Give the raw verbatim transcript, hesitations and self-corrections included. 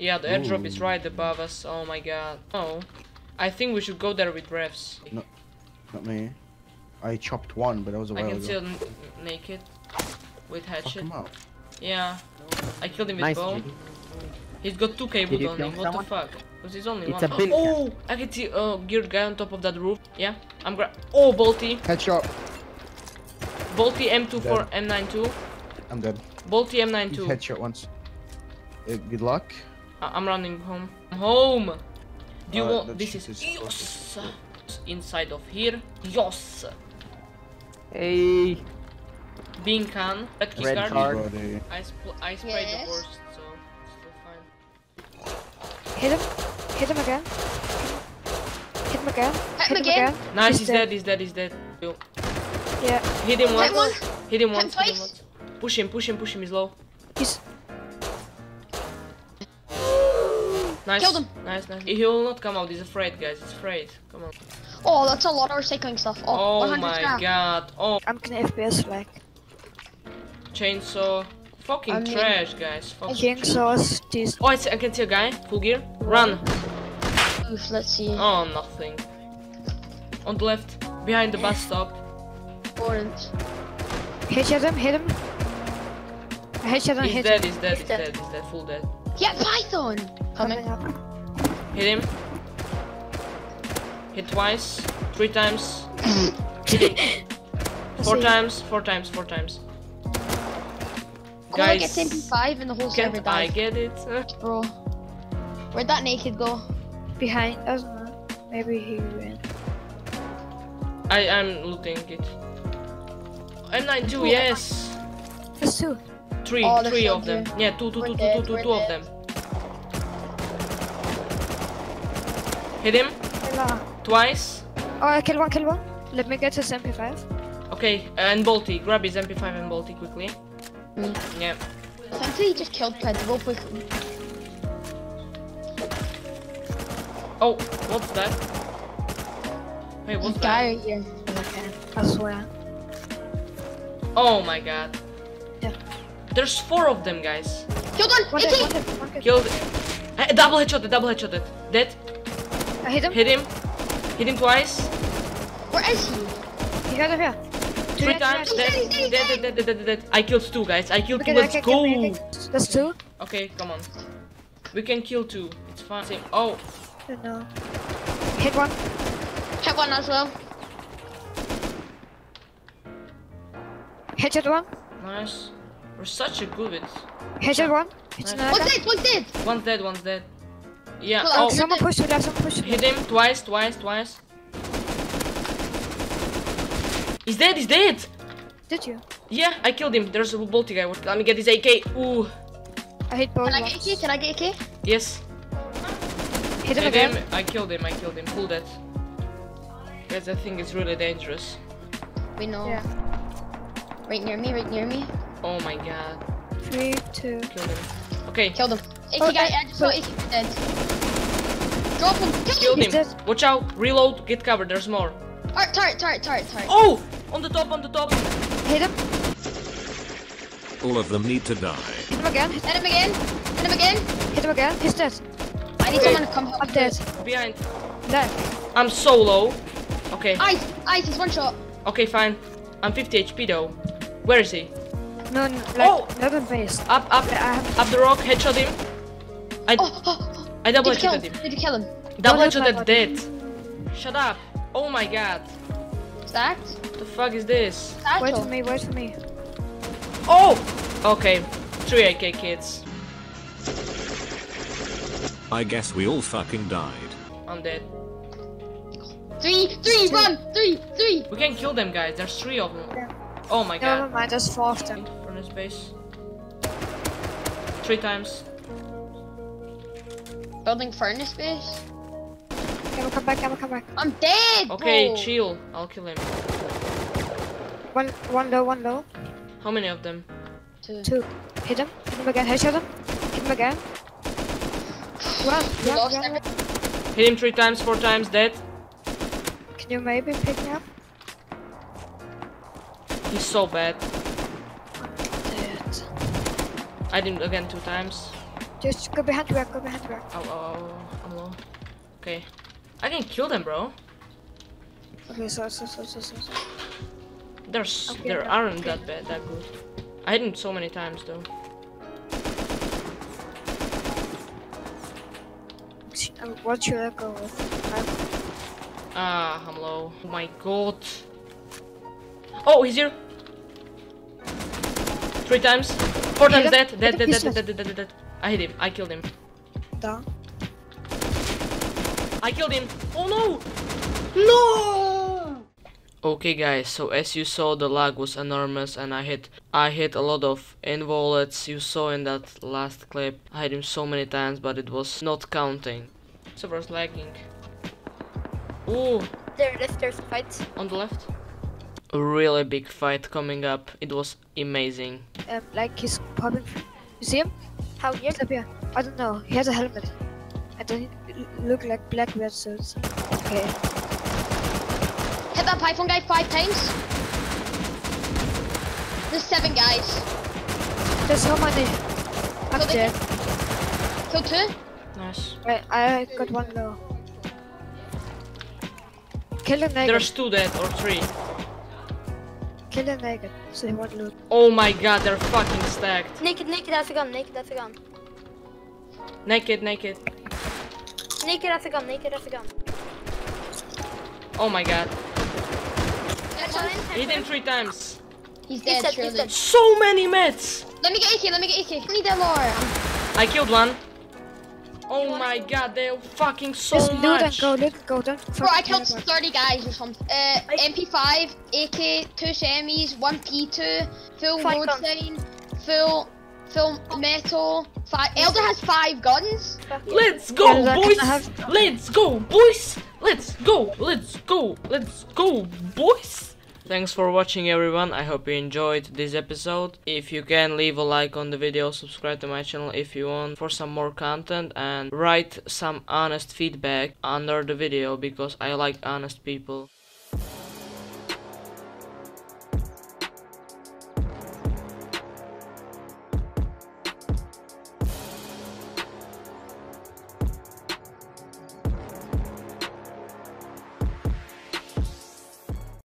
Yeah, the airdrop Ooh. is right above us. Oh my god. Oh. I think we should go there with refs. No, not me. I chopped one, but that was a while ago. I can still make it with hatchet. Fuck him up. Yeah. I killed him with nice, bow. G D. He's got two K wood on him. What someone? the fuck? Because he's only it's one. Oh! I can see a uh, geared guy on top of that roof. Yeah. I'm gra- Oh, Bolty. Headshot. Bolty M twenty-four, dead. M ninety-two. I'm dead. Bolty M ninety-two. Headshot once. Uh, good luck. I I'm running home. I'm home. Do you uh, want? This is, is Yos. Inside of here. Yos. Hey. Bean can. Red key card. card. I, sp I sprayed yes. the worst, so it's still fine. Hit him. Hit him again. Hit him again. Hit, Hit him again. again. Nice. He's, he's dead. dead. He's dead. He's dead. Yeah. Hit him once. once. Hit him once. Hit him once. Push him. Push him. Push him. He's low. He's. Nice. Killed him. Nice, nice. He will not come out. He's afraid, guys. He's afraid. Come on. Oh, that's a lot of recycling stuff. Oh, oh my now. god. Oh. I'm gonna F P S like. Chainsaw. Fucking I mean, trash, guys. Fucking chainsaws. This. Oh, it's, I can see a guy. Full gear. Run. Oof, let's see. Oh, nothing. On the left, behind the bus stop. Orange. Headshot him. Hit him. Headshot him. He's hit dead. Him. He's dead. He's, he's dead. dead. He's dead. Full dead. Yeah, Python. Coming. Hit him. Hit twice, three times. Hit him. Four times, four times, four times. Guys, get M P five and the whole server dies. I get it, bro. Where'd that naked go? Behind us, maybe he went. I I'm looting it. M ninety-two, yes. There's two. Three, oh, three of them. Here. Yeah, two, two, two, two, two, two of them. Hit him. Twice. Oh, I kill one, kill one. Let me get his M P five. Okay, and Bolty. Grab his M P five and Bolty quickly. Mm. Yeah. Something he just killed Pedro quickly. Oh, what's that? Hey, what's that? Guy right here. Okay, I swear. Oh my god. Yeah. There's four of them, guys. Killed one! one, dead, one, dead, one dead. Killed. Hey, double headshot, double headshot. Dead. I hit him. Hit him. Hit him twice. Where is he? He's right over here. Three times. Dead. Dead, dead, dead, dead, dead, dead. I killed two, guys. I killed okay, two. Let's okay, go. Okay, okay. That's two. Okay, come on. We can kill two. It's fine. Oh. I don't know. Hit one. Hit one as well. Headshot one. Nice. We're such a good bit. Headshot one. Nice. One's dead, one's dead. One's dead, one's dead. Yeah, well, oh. Someone push to left, someone push to left. Hit him twice, twice, twice. He's dead, he's dead. Did you? Yeah, I killed him. There's a Bolty guy. Let me get his A K. Ooh. I hit both. Can I get A K? Can I get A K? Yes. Hit him hit again. Him. I killed him, I killed him. Pull that. Guys, I think it's really dangerous. We know. Yeah. Right near me, right near me. Oh my god. Three, two. Kill him. Okay. Kill them. A K oh, guy, I just saw A K dead. Drop him. Kill him. him. Watch out. Reload. Get covered. There's more. Alright, turret, turret, turret, turret. Oh! On the top, on the top. Hit him. All of them need to die. Hit him again. Hit him again. Hit him again. Hit him again. He's dead. I need okay. someone to come help. I'm dead. Behind. Dead. I'm so low. Okay. Ice. Ice is one shot. Okay, fine. I'm fifty H P though. Where is he? No, no, like, oh. not in face. Up, up, uh, up the rock, headshot him. I, oh, oh, oh. I double headshot him. him. Did you kill him? Double headshot at dead. Shut up. Oh my god. Stacked? What the fuck is this? Satchel. Wait for me, wait for me. Oh! Okay, three A K kids. I guess we all fucking died. I'm dead. Three, three, three. one, three, three. We can kill them, guys. There's three of them. Yeah. Oh my god. Never mind, there's four of them. Furnace base. Three times. Building furnace base? Okay, we'll come back, we'll come back. I'm dead! Okay, bro. Chill. I'll kill him. One one low, one low. How many of them? Two. Two. Hit him. Hit him again. Headshot him. Hit him again. One. One, lost one. Hit him three times, four times, dead. Can you maybe pick me up? He's so bad. Dead. I didn't again two times. Just go behind the back, go behind the back. Oh, oh, oh, I'm low. Okay. I can kill them, bro. Okay, so, so, so, so, so. There's, okay, there no, aren't okay. that bad, that good. I hit him so many times, though. What should I go with? Ah, I'm low. Oh my god. Oh, he's here. Three times. Four times dead. Dead, dead, dead, dead, dead, dead. I hit him. I killed him. Down. I killed him. Oh no! No! Okay, guys. So as you saw, the lag was enormous, and I hit, I hit a lot of invalids. You saw in that last clip. I hit him so many times, but it was not counting. Server's lagging. Ooh. There, there's a fight. On the left. A really big fight coming up. It was amazing. Um, like he's popping. You see him? How he is up here? I don't know. He has a helmet. I don't look like black weird suits. Okay. Hit that Python guy five times. There's seven guys. There's so many. I'm dead. Kill two. Nice. Right, I got one low. Kill the naked. There's two dead or three. Kill them naked, so they won't loot. Oh my god, they're fucking stacked. Naked, naked, that's a gun, naked, that's a gun. Naked, naked. Naked, that's a gun, naked, that's a gun. Oh my god. Hit him three times. He's dead, he's dead, he's dead. So many meds! Let me get A K, let me get A K. I need them more. I killed one. Oh my god, they're fucking so Just much. Just loot and go, loot and go. Bro, I killed thirty guys or something. Uh, M P five, A K, two semis, one P two, full road sign, full, full metal. Five. Elder has five guns. Let's go, Elder, boys! Have... Let's go, boys! Let's go, let's go, let's go, boys! Thanks for watching, everyone. I hope you enjoyed this episode. If you can, leave a like on the video, subscribe to my channel if you want for some more content, and write some honest feedback under the video because I like honest people.